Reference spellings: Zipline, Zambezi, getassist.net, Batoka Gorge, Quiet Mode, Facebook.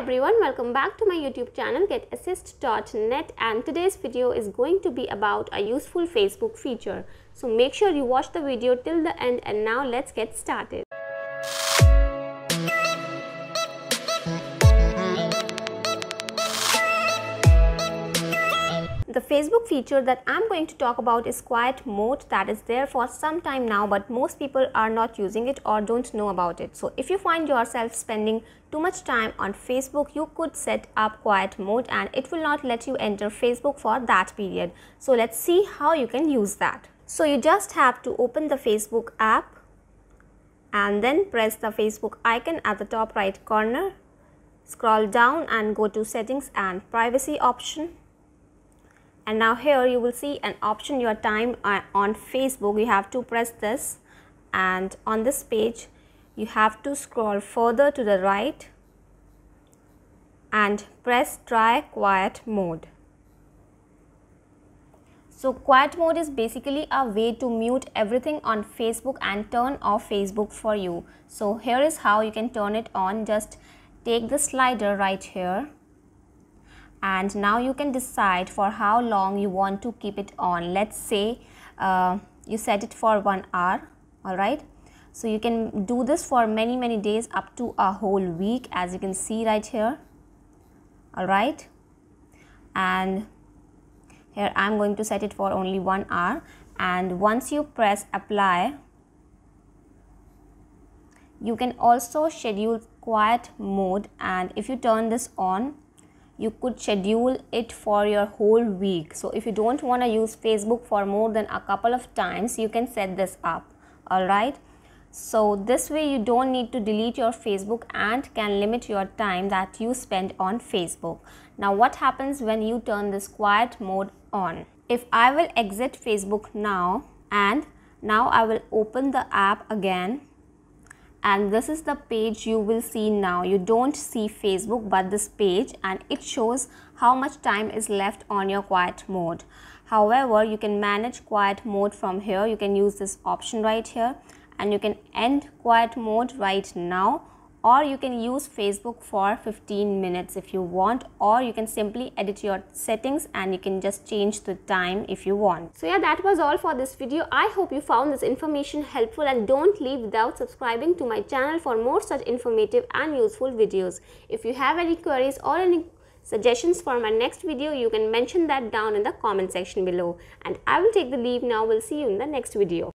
everyone, welcome back to my YouTube channel getassist.net, and today's video is going to be about a useful Facebook feature. So make sure you watch the video till the end, and now let's get started. The Facebook feature that I'm going to talk about is Quiet Mode, that is there for some time now, but most people are not using it or don't know about it. So if you find yourself spending too much time on Facebook, you could set up Quiet Mode and it will not let you enter Facebook for that period. So let's see how you can use that. So you just have to open the Facebook app and then press the Facebook icon at the top right corner. Scroll down and go to Settings and Privacy option. And now here you will see an option, your time on Facebook. You have to press this, and on this page you have to scroll further to the right and press try Quiet Mode. So Quiet Mode is basically a way to mute everything on Facebook and turn off Facebook for you. So here is how you can turn it on. Just take the slider right here. And now you can decide for how long you want to keep it on. Let's say you set it for 1 hour, alright. So you can do this for many days, up to a whole week, as you can see right here, alright. And here I'm going to set it for only 1 hour, and once you press apply, you can also schedule Quiet Mode, and if you turn this on, you could schedule it for your whole week. So if you don't want to use Facebook for more than a couple of times, you can set this up, alright. So this way you don't need to delete your Facebook and can limit your time that you spend on Facebook. Now what happens when you turn this Quiet Mode on? If I will exit Facebook now, and now I will open the app again, and this is the page you will see now. You don't see Facebook but this page, and it shows how much time is left on your Quiet Mode. However, you can manage Quiet Mode from here. You can use this option right here, and you can end Quiet Mode right now, or you can use Facebook for 15 minutes if you want, or you can simply edit your settings and you can just change the time if you want. So yeah, that was all for this video. I hope you found this information helpful, and don't leave without subscribing to my channel for more such informative and useful videos. If you have any queries or any suggestions for my next video, you can mention that down in the comment section below. And I will take the leave now. We'll see you in the next video.